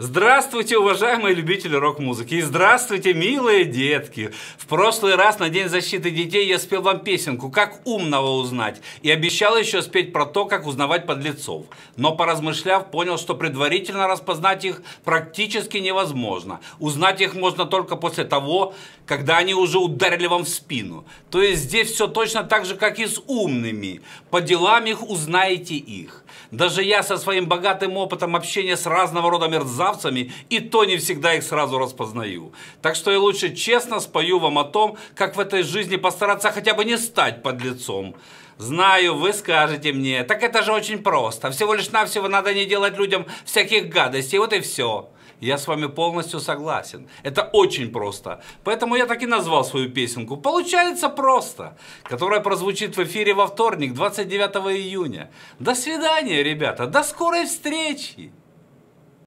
Здравствуйте, уважаемые любители рок-музыки, и здравствуйте, милые детки! В прошлый раз на День защиты детей я спел вам песенку «Как умного узнать» и обещал еще спеть про то, как узнавать подлецов. Но поразмышляв, понял, что предварительно распознать их практически невозможно. Узнать их можно только после того, когда они уже ударили вам в спину. То есть здесь все точно так же, как и с умными. По делам их узнаете их. Даже я со своим богатым опытом общения с разного рода мерзавцами и то не всегда их сразу распознаю. Так что я лучше честно спою вам о том, как в этой жизни постараться хотя бы не стать подлецом. Знаю, вы скажете мне, так это же очень просто. Всего лишь навсего надо не делать людям всяких гадостей, вот и все. Я с вами полностью согласен. Это очень просто. Поэтому я так и назвал свою песенку «Получается просто», которая прозвучит в эфире во вторник, 29 июня. До свидания, ребята, до скорой встречи!